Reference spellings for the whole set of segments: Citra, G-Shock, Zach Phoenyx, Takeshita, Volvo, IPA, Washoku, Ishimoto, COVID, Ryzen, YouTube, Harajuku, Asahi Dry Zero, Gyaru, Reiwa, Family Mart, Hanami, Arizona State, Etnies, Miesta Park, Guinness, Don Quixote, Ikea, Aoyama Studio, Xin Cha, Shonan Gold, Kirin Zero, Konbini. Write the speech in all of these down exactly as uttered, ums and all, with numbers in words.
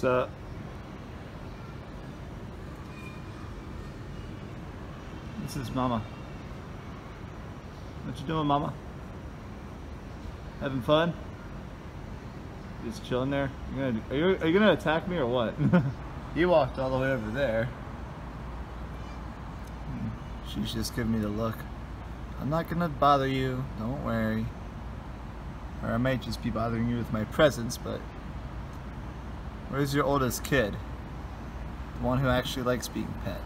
What's that? This is Mama. What you doing, Mama? Having fun? Just chilling there? You're gonna, are, you, are you gonna attack me or what? You walked all the way over there. She's just giving me the look. I'm not gonna bother you, don't worry. Or I might just be bothering you with my presence, but... Where's your oldest kid? The one who actually likes being pet.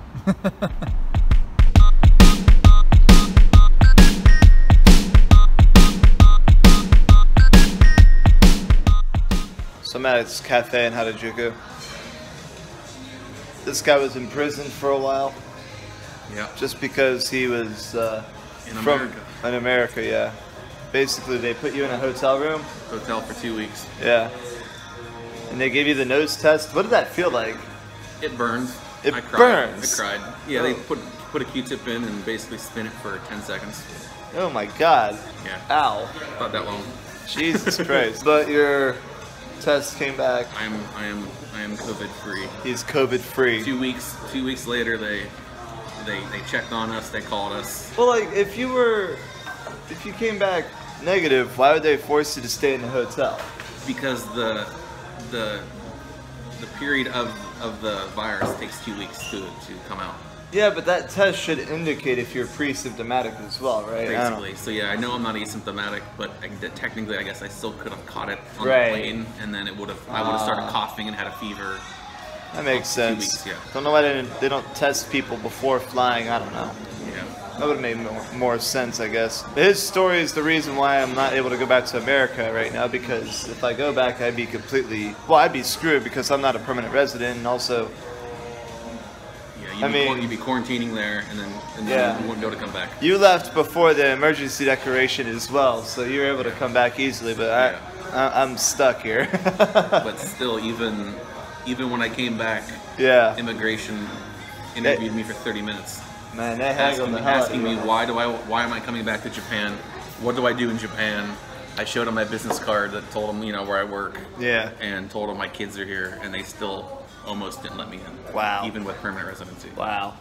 So I'm at this cafe in Harajuku. This guy was in prison for a while. Yeah. Just because he was uh, in from America. In America, yeah. Basically, they put you in a hotel room. Hotel for two weeks. Yeah. And they gave you the nose test. What did that feel like? It burns. It I burns. Cried. I cried. Yeah, oh. They put put a Q-tip in and basically spin it for ten seconds. Oh my God. Yeah. Ow. About that long. Jesus Christ. But your test came back. I am I am I am COVID free. He's COVID free. Two weeks. Two weeks later, they. They, they checked on us, they called us. Well, like, if you were, if you came back negative, why would they force you to stay in the hotel? Because the the the period of, of the virus takes two weeks to, to come out. Yeah, but that test should indicate if you're pre-symptomatic as well, right? Basically. So yeah, I know I'm not asymptomatic, but I, technically I guess I still could have caught it on right. the plane, and then it would have uh, I would have started coughing and had a fever. That makes sense. Weeks, yeah. Don't know why they, didn't, they don't test people before flying. I don't know. Yeah. That would have made more, more sense, I guess. His story is the reason why I'm not able to go back to America right now, because if I go back, I'd be completely... Well, I'd be screwed because I'm not a permanent resident, and also... Yeah, you'd, I be, mean, you'd be quarantining there, and then, and then yeah. you wouldn't be able to come back. You left before the emergency declaration as well, so you were able to come back easily, but I, yeah. I, I'm stuck here. But still, even... Even when I came back, yeah, immigration interviewed they, me for thirty minutes. Man, they asking, the hell asking me why do I why am I coming back to Japan? What do I do in Japan? I showed them my business card that told them you know where I work. Yeah, and told them my kids are here, and they still almost didn't let me in. Wow, even with permanent residency. Wow.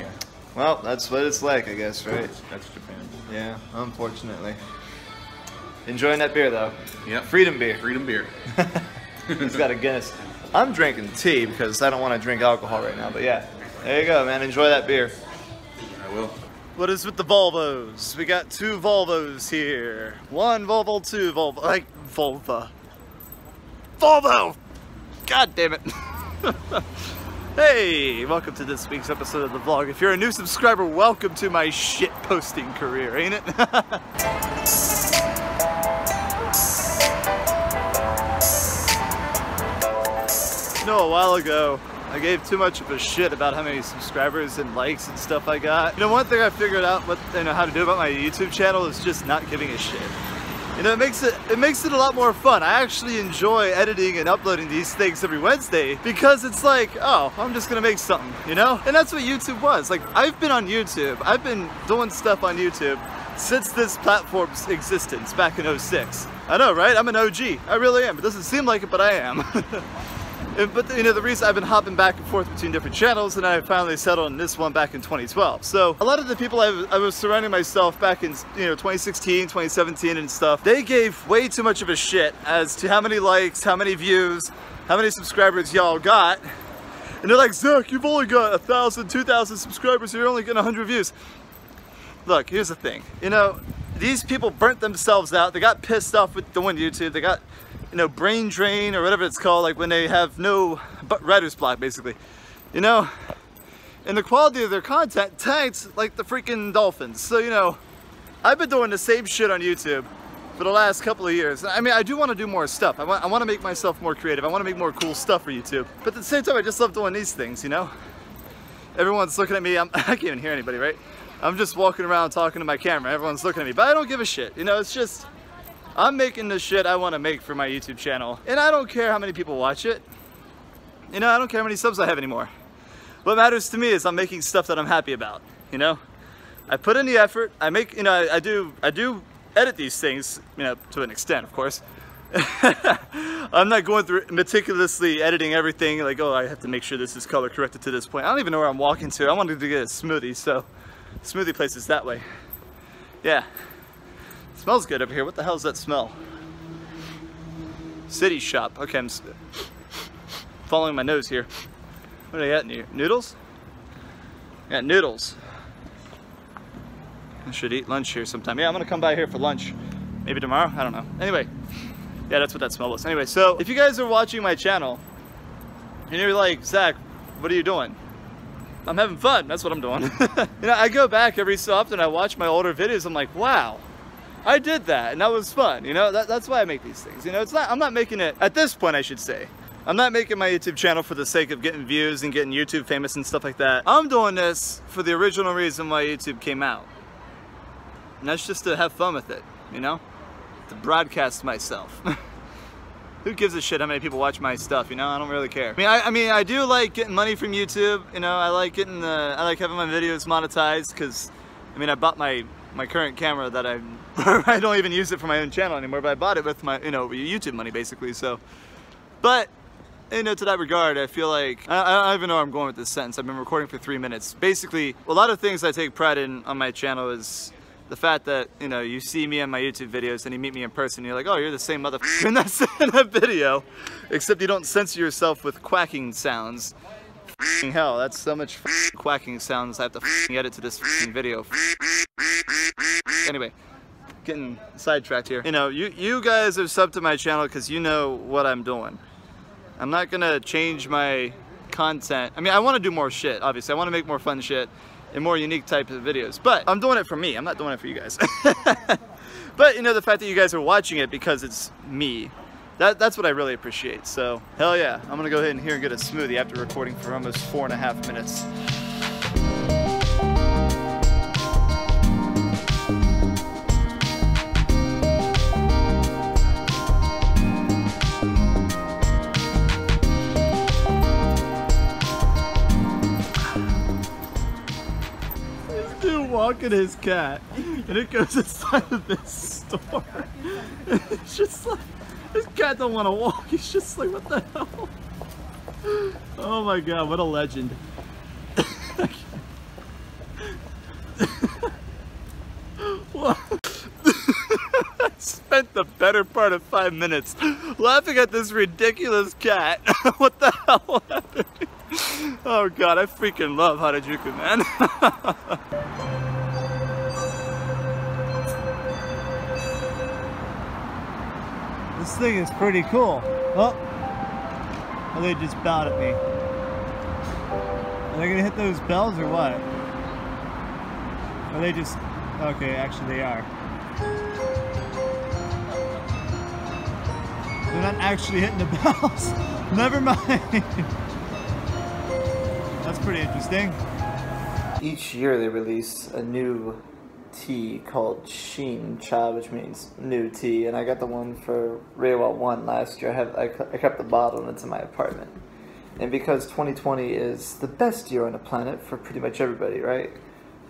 Yeah. Well, that's what it's like, I guess, right? That's Japan. Yeah, unfortunately. Enjoying that beer though. Yeah. Freedom beer. Freedom beer. He's got a Guinness. I'm drinking tea because I don't want to drink alcohol right now, but yeah. There you go, man. Enjoy that beer. I will. What is with the Volvos? We got two Volvos here. One Volvo, two Volvo. Like, Volvo. Volvo! God damn it. Hey, welcome to this week's episode of the vlog. If you're a new subscriber, welcome to my shit posting career, ain't it? A while ago I gave too much of a shit about how many subscribers and likes and stuff I got. You know, one thing I figured out what you know how to do about my YouTube channel is just not giving a shit. You know, it makes it it makes it a lot more fun. I actually enjoy editing and uploading these things every Wednesday because it's like, oh, I'm just gonna make something, you know? And that's what YouTube was. Like, I've been on YouTube. I've been doing stuff on YouTube since this platform's existence back in oh six. I know, right? I'm an O G. I really am. It doesn't seem like it, but I am. But, you know, the reason I've been hopping back and forth between different channels, and I finally settled on this one back in twenty twelve. So a lot of the people I was, I was surrounding myself back in, you know, twenty sixteen, twenty seventeen and stuff, they gave way too much of a shit as to how many likes, how many views, how many subscribers y'all got. And they're like, Zach, you've only got a thousand, two thousand subscribers, you're only getting a hundred views. Look, here's the thing. You know, these people burnt themselves out. They got pissed off with doing YouTube. They got... you know, brain drain or whatever it's called, like when they have no writer's block, basically, you know, and the quality of their content tanks like the freaking dolphins. So, you know, I've been doing the same shit on YouTube for the last couple of years. I mean, I do want to do more stuff. I want, I want to make myself more creative. I want to make more cool stuff for YouTube. But at the same time, I just love doing these things, you know? Everyone's looking at me. I'm, I can't even hear anybody, right? I'm just walking around talking to my camera. Everyone's looking at me, but I don't give a shit. You know, it's just... I'm making the shit I want to make for my YouTube channel, and I don't care how many people watch it. You know, I don't care how many subs I have anymore. What matters to me is I'm making stuff that I'm happy about, you know? I put in the effort, I make, you know, I, I do, I do edit these things, you know, to an extent, of course, I'm not going through meticulously editing everything like, oh, I have to make sure this is color corrected to this point. I don't even know where I'm walking to. I wanted to get a smoothie, so smoothie place is that way. Yeah, it smells good up here. What the hell is that smell? City shop. Okay, I'm following my nose here. What do I got in here? Noodles? I got noodles. I should eat lunch here sometime. Yeah, I'm gonna come by here for lunch. Maybe tomorrow? I don't know. Anyway. Yeah, that's what that smell was. Anyway, so if you guys are watching my channel and you're like, Zach, what are you doing? I'm having fun. That's what I'm doing. You know, I go back every so often. I watch my older videos. I'm like, wow, I did that. And that was fun. You know, that, that's why I make these things. You know, it's not, I'm not making it at this point, I should say. I'm not making my YouTube channel for the sake of getting views and getting YouTube famous and stuff like that. I'm doing this for the original reason why YouTube came out. And that's just to have fun with it, you know? To broadcast myself. Who gives a shit how many people watch my stuff, you know? I don't really care. I mean, I, I mean, I do like getting money from YouTube, you know? I like getting the, I like having my videos monetized because, I mean, I bought my, my current camera that I, I don't even use it for my own channel anymore, but I bought it with my, you know, YouTube money basically, so. But, you know, to that regard, I feel like, I, I don't even know where I'm going with this sentence. I've been recording for three minutes. Basically, a lot of things I take pride in on my channel is the fact that, you know, you see me on my YouTube videos and you meet me in person, you're like, oh, you're the same motherfucker in that video, except you don't censor yourself with quacking sounds. F***ing hell, that's so much f***ing quacking sounds I have to f***ing edit to this f***ing video. Anyway, getting sidetracked here. You know, you, you guys are sub to my channel because you know what I'm doing. I'm not gonna change my content. I mean, I want to do more shit, obviously. I want to make more fun shit and more unique type of videos, but I'm doing it for me. I'm not doing it for you guys. But you know, the fact that you guys are watching it because it's me, that, that's what I really appreciate. So hell yeah, I'm gonna go ahead and here and get a smoothie after recording for almost four and a half minutes. Walking his cat, and it goes inside of this store. And it's just like, this cat don't want to walk. He's just like, what the hell? Oh my god, what a legend. What? I spent the better part of five minutes laughing at this ridiculous cat. What the hell happened? Oh god, I freaking love Harajuku, man. This thing is pretty cool. Oh, well, they just bowed at me. Are they gonna hit those bells or what? Are they just, okay, actually they are. They're not actually hitting the bells. Never mind. That's pretty interesting. Each year they release a new tea called Xin Cha, which means new tea, and I got the one for Reiwa one last year. I have I, I kept the bottle and it's in my apartment. And because twenty twenty is the best year on the planet for pretty much everybody, right?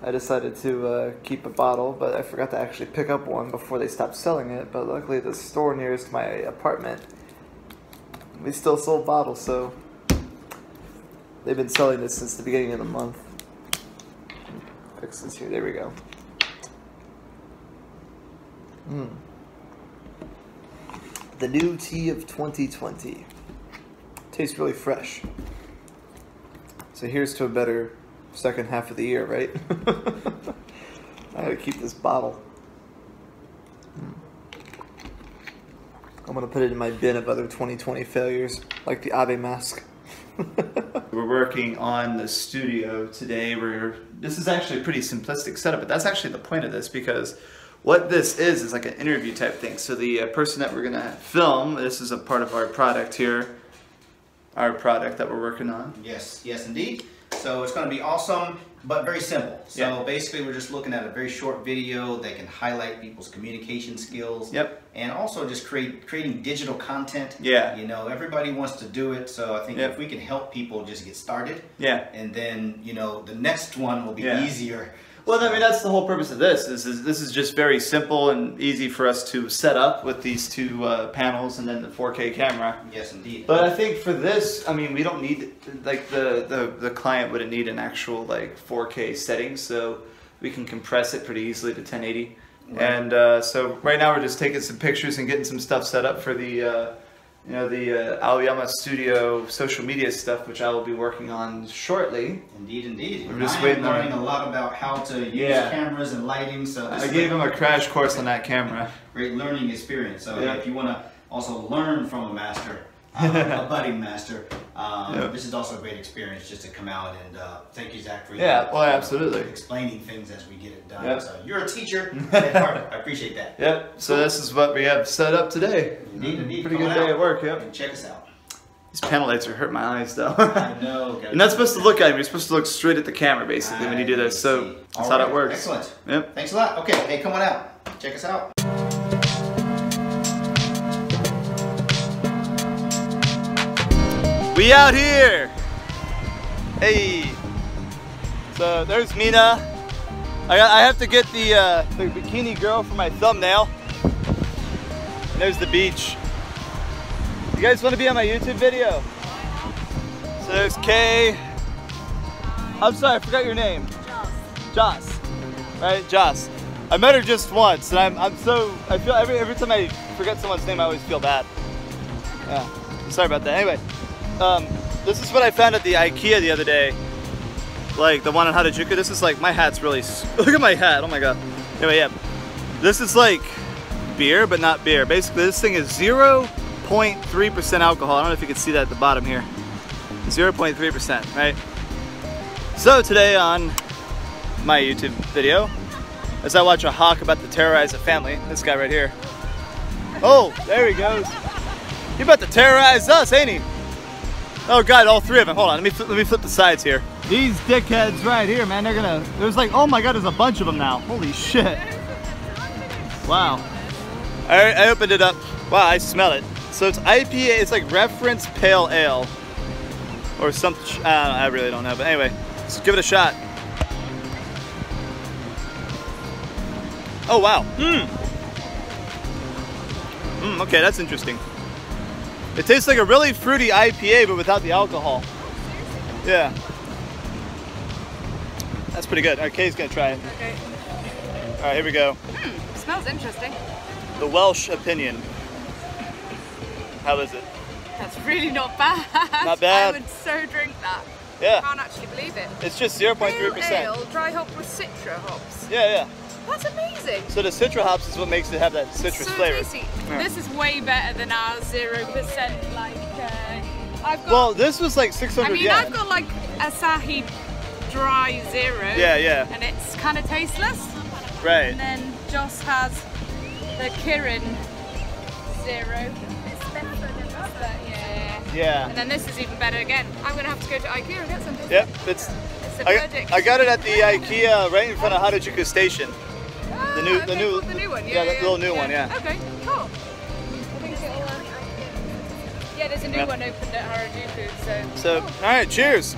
I decided to uh, keep a bottle, but I forgot to actually pick up one before they stopped selling it. But luckily, the store nearest to my apartment, we still sold bottles, so they've been selling this since the beginning of the month. Fix this here. There we go. Mm. The new tea of twenty twenty. Tastes really fresh. So here's to a better second half of the year, right? I gotta keep this bottle. Mm. I'm gonna put it in my bin of other twenty twenty failures, like the Abe mask. We're working on the studio today. We're, this is actually a pretty simplistic setup, but that's actually the point of this, because what this is is like an interview type thing. So the uh, person that we're gonna film, this is a part of our product here, our product that we're working on. Yes, yes indeed. So it's gonna be awesome, but very simple. So yeah, basically we're just looking at a very short video that can highlight people's communication skills. Yep. And also just create creating digital content. Yeah. You know, everybody wants to do it, so I think yep, if we can help people just get started. Yeah. And then, you know, the next one will be yeah, easier. Well, I mean, that's the whole purpose of this. This is this is just very simple and easy for us to set up with these two uh, panels and then the four K camera. Yes, indeed. But I think for this, I mean, we don't need, like, the, the, the client wouldn't need an actual, like, four K setting, so we can compress it pretty easily to ten eighty. Right. And uh, so right now we're just taking some pictures and getting some stuff set up for the, uh, you know, the uh, Aoyama Studio social media stuff, which I will be working on shortly. Indeed, indeed. We're just waiting on learning a lot about how to use yeah. cameras and lighting. So I gave him a crash course on that camera. Great learning experience. So yeah. if you want to also learn from a master, um, a budding master, um, yep. this is also a great experience just to come out and uh, thank you, Zach, for yeah, your, well, absolutely. explaining things as we get it done. Yep. So you're a teacher at heart. I appreciate that. Yep. So cool. This is what we have set up today. Indeed, indeed. Pretty Coming good day out. At work. Yep. And check us out. These panel lights are hurting my eyes, though. I know. You're not supposed to look at them. You're supposed to look straight at the camera, basically, I when you do this. So see. that's All how right. that works. Excellent. Yep. Thanks a lot. Okay. Hey, come on out. Check us out. We out here! Hey! So there's Mina. I, got, I have to get the, uh, the bikini girl for my thumbnail. And there's the beach. You guys want to be on my YouTube video? So there's Kay. I'm sorry, I forgot your name. Joss. Joss. Right? Joss. I met her just once and I'm, I'm so, I feel every, every time I forget someone's name I always feel bad. Yeah. I'm sorry about that. Anyway. Um, this is what I found at the IKEA the other day, like the one in Harajuku. This is like, my hat's really, look at my hat, oh my god. Anyway, yeah, this is like beer, but not beer. Basically, this thing is zero point three percent alcohol. I don't know if you can see that at the bottom here, zero point three percent, right? So today on my YouTube video, as I watch a hawk about to terrorize a family, this guy right here. Oh, there he goes. He about to terrorize us, ain't he? Oh god, all three of them. Hold on, let me flip, let me flip the sides here. These dickheads right here, man, they're gonna... There's like, oh my god, there's a bunch of them now. Holy shit. Wow. I, I opened it up. Wow, I smell it. So it's I P A, it's like reference pale ale. Or something, I don't know, I really don't know. But anyway, let's give it a shot. Oh wow, mmm. Mmm, okay, that's interesting. It tastes like a really fruity I P A, but without the alcohol. Yeah. That's pretty good. All right, Kay's gonna try it. Okay. All right, here we go. Hmm, smells interesting. The Welsh opinion. How is it? That's really not bad. Not bad. I would so drink that. Yeah. I can't actually believe it. It's just zero point three percent. Ale, dry hop with citra hops. Yeah, yeah. That's amazing. So the citra hops is what makes it have that citrus so flavor. Yeah. This is way better than our zero percent. Like uh, I've got. Well, this was like six hundred. I mean, yen. I've got like Asahi Dry Zero. Yeah, yeah. And it's kind of tasteless. Right. And then Joss has the Kirin Zero. It's better than that, but yeah. Yeah. And then this is even better again. I'm gonna have to go to IKEA and get something. Yep. It's. it's I, I got it at the IKEA right in front of Harajuku Station. The new, okay, the new, well, the new one, yeah, yeah, yeah the little new yeah. one, yeah. Okay, cool. I think it'll, uh, yeah, there's a new yeah. one opened at Harajuku, so. So, cool. All right, cheers.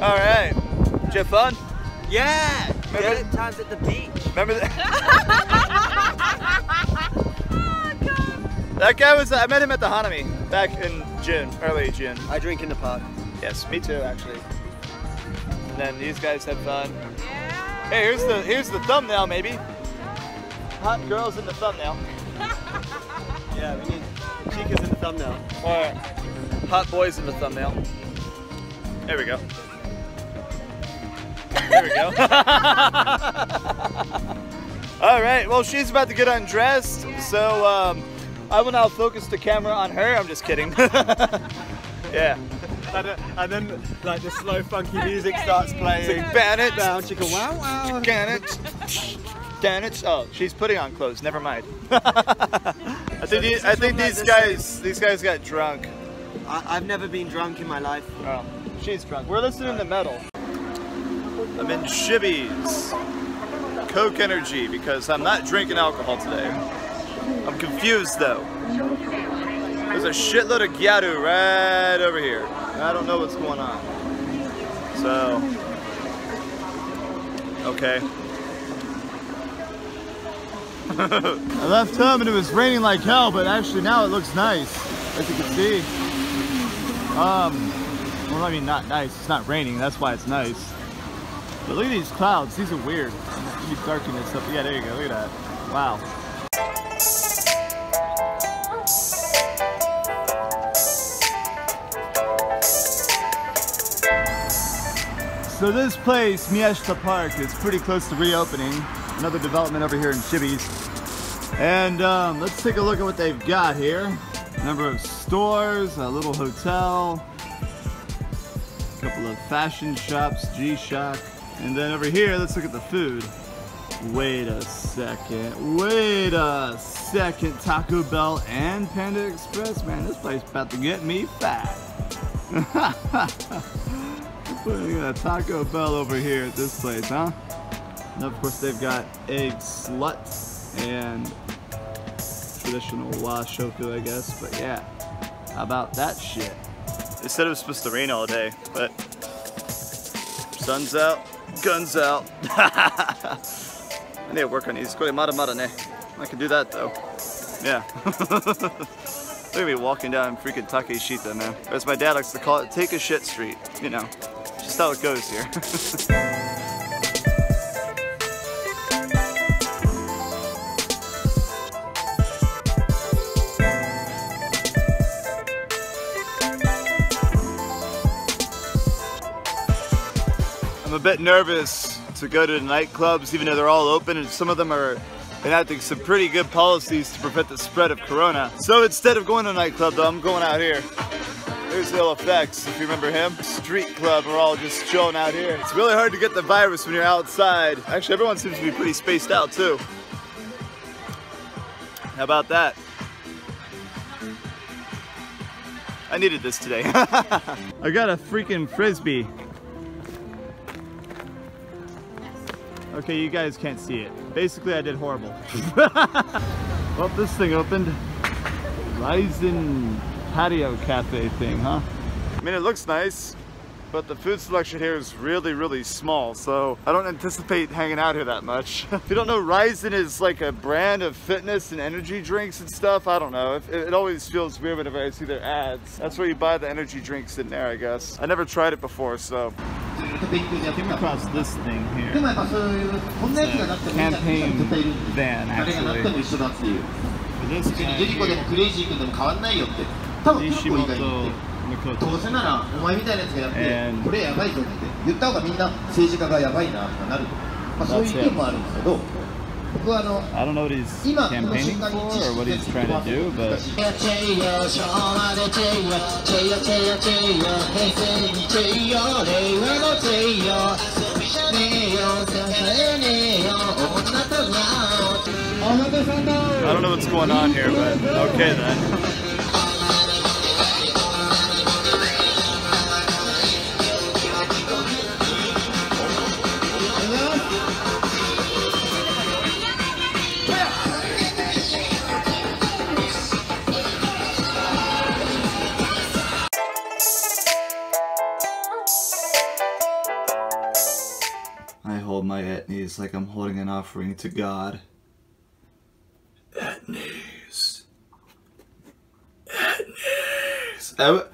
All right, did you have fun? Yeah. Remember yeah. the times at the beach. Remember that? Oh God. That guy was. I met him at the Hanami. Back in June, early June. I drink in the park. Yes, me too, actually. And then these guys had fun. Yeah. Hey, here's the here's the thumbnail, maybe. Hot girls in the thumbnail. Yeah, we need chicas in the thumbnail. All right. Hot boys in the thumbnail. There we go. There we go. All right. Well, she's about to get undressed, so. Um, I will now focus the camera on her. I'm just kidding. Yeah. And, uh, and then, like, the slow, funky music starts playing. It's like, ban it. Down. She goes, wow, wow. Ban it. Ban it. Oh, she's putting on clothes. Never mind. I think, these, I think these guys, these guys got drunk. I, I've never been drunk in my life. Oh, she's drunk. We're listening to metal. I'm in Shibby's Coke Energy because I'm not drinking alcohol today. I'm confused though. There's a shitload of gyaru right over here. I don't know what's going on. So, okay. I left home and it was raining like hell, but actually now it looks nice, as you can see. Um, well, I mean, not nice. It's not raining. That's why it's nice. But look at these clouds. These are weird. You keep darkening this up. Yeah, there you go. Look at that. Wow. So this place, Miesta Park, is pretty close to reopening. Another development over here in Chibis. And um, let's take a look at what they've got here. Number of stores, a little hotel, a couple of fashion shops, G-Shock. And then over here, let's look at the food. Wait a second, wait a second. Taco Bell and Panda Express. Man, this place is about to get me fat. Look at that Taco Bell over here at this place, huh? And of course they've got egg slut and traditional washoku, I guess. But yeah, how about that shit? They said it was supposed to rain all day, but sun's out, guns out. I need to work on these. I can do that though. Yeah. Look at me walking down freaking Takeshita, man. Or as my dad likes to call it, take a shit street, you know. Just how it goes here. I'm a bit nervous to go to nightclubs, even though they're all open, and some of them are enacting some pretty good policies to prevent the spread of corona. So instead of going to a nightclub, though, I'm going out here. There's L F X, if you remember him. Street club, we're all just chilling out here. It's really hard to get the virus when you're outside. Actually, everyone seems to be pretty spaced out too. How about that? I needed this today. I got a freaking Frisbee. Okay, you guys can't see it. Basically, I did horrible. Well, this thing opened. Ryzen patio cafe thing, huh? I mean, it looks nice, but the food selection here is really, really small, so I don't anticipate hanging out here that much. If you don't know, Ryzen is like a brand of fitness and energy drinks and stuff. I don't know. It, it always feels weird whenever I see their ads. That's where you buy the energy drinks in there, I guess. I never tried it before, so. Came across this thing here. Campaign van, actually. But this guy here. Ishimoto, and I don't know what he's campaigning for or what he's trying to do, but I don't know what's going on here, but okay then. My Etnies like I'm holding an offering to God. Etnies. Etnies. I w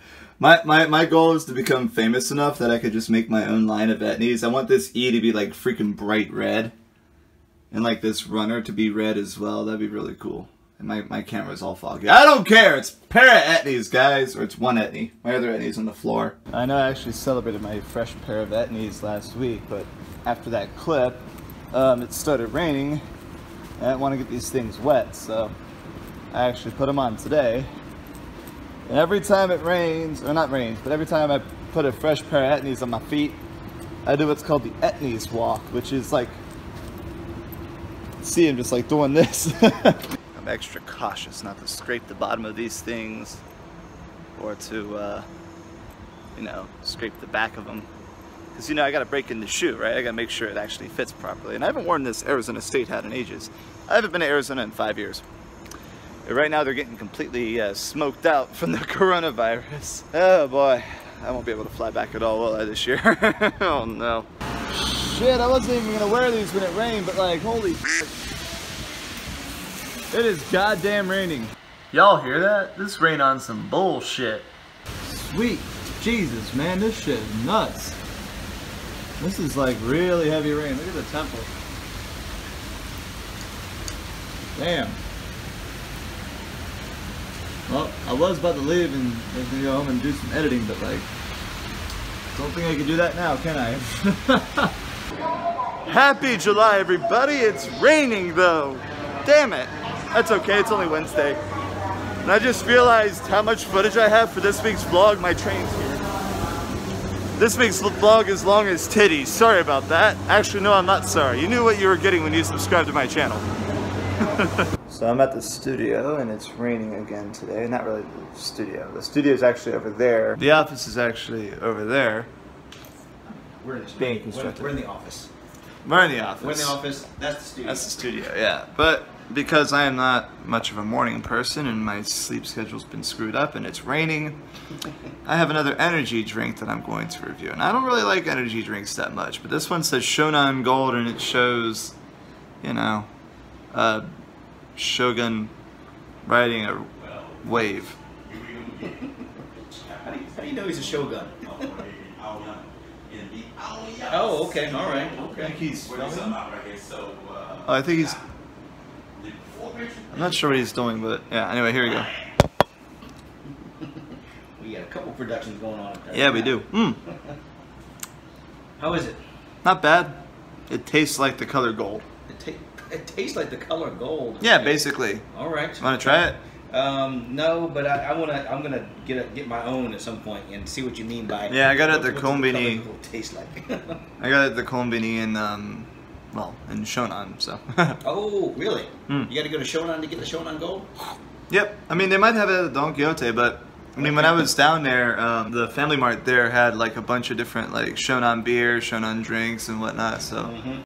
my, my, my goal is to become famous enough that I could just make my own line of Etnies. I want this E to be like freaking bright red. And like this runner to be red as well. That'd be really cool. And my, my camera's all foggy. I don't care! It's a pair of Etnies, guys! Or it's one Etnie. My other Etnie's on the floor. I know I actually celebrated my fresh pair of Etnies last week, but after that clip, um, it started raining, and I didn't want to get these things wet, so I actually put them on today. And every time it rains, or not rains, but every time I put a fresh pair of Etnies on my feet, I do what's called the Etnies walk, which is like, see, I'm just like doing this. I'm extra cautious not to scrape the bottom of these things, or to, uh, you know, scrape the back of them. Because, you know, I gotta break in the shoe, right? I gotta make sure it actually fits properly. And I haven't worn this Arizona State hat in ages. I haven't been to Arizona in five years. Right now they're getting completely uh, smoked out from the coronavirus. Oh boy, I won't be able to fly back at all, will I, this year? Oh no. Shit, I wasn't even gonna wear these when it rained, but like, holy shit. It is goddamn raining. Y'all hear that? This rain on some bullshit. Sweet Jesus, man, this shit is nuts. This is like really heavy rain. Look at the temple. Damn. Well, I was about to leave and I was gonna go home and do some editing, but like, don't think I can do that now, can I? Happy July, everybody. It's raining though. Damn it. That's okay, it's only Wednesday. And I just realized how much footage I have for this week's vlog. My train's here. This week's vlog is long as titties. Sorry about that. Actually, no, I'm not sorry. You knew what you were getting when you subscribed to my channel. So I'm at the studio and it's raining again today. Not really the studio. The studio is actually over there. The office is actually over there. We're in the studio. Being constructed. We're in the office. We're in the office. We're in the office. That's the studio. That's the studio, yeah. But because I am not much of a morning person and my sleep schedule's been screwed up and it's raining, I have another energy drink that I'm going to review. And I don't really like energy drinks that much, but this one says Shonan Gold and it shows, you know, uh, Shogun riding a wave. How do you, how do you know he's a shogun? Oh, okay, all right, okay. I think he's, oh, I think he's, I'm not sure what he's doing, but yeah, anyway, here we go. We got a couple productions going on up there. Yeah, we do. Mm. How is it? Not bad. It tastes like the color gold. It, ta it tastes like the color gold. Yeah, basically. All right. Want to try it? Um, no, but I, I wanna. I'm gonna get a, get my own at some point and see what you mean by. Yeah, I got it at the Konbini. What it tastes like. I got it at the Konbini in um, well, in Shonan. So. Oh, really? Mm. You got to go to Shonan to get the Shonan Gold. Yep. I mean, they might have it at Don Quixote, but I mean, when I was down there, um, the Family Mart there had like a bunch of different like Shonan beer, Shonan drinks, and whatnot. So. Mm-hmm.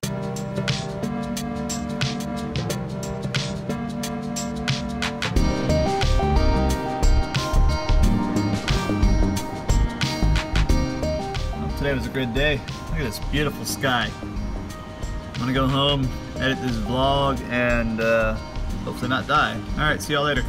It was a good day. Look at this beautiful sky. I'm gonna go home, edit this vlog, and uh, hopefully not die. Alright, see y'all later.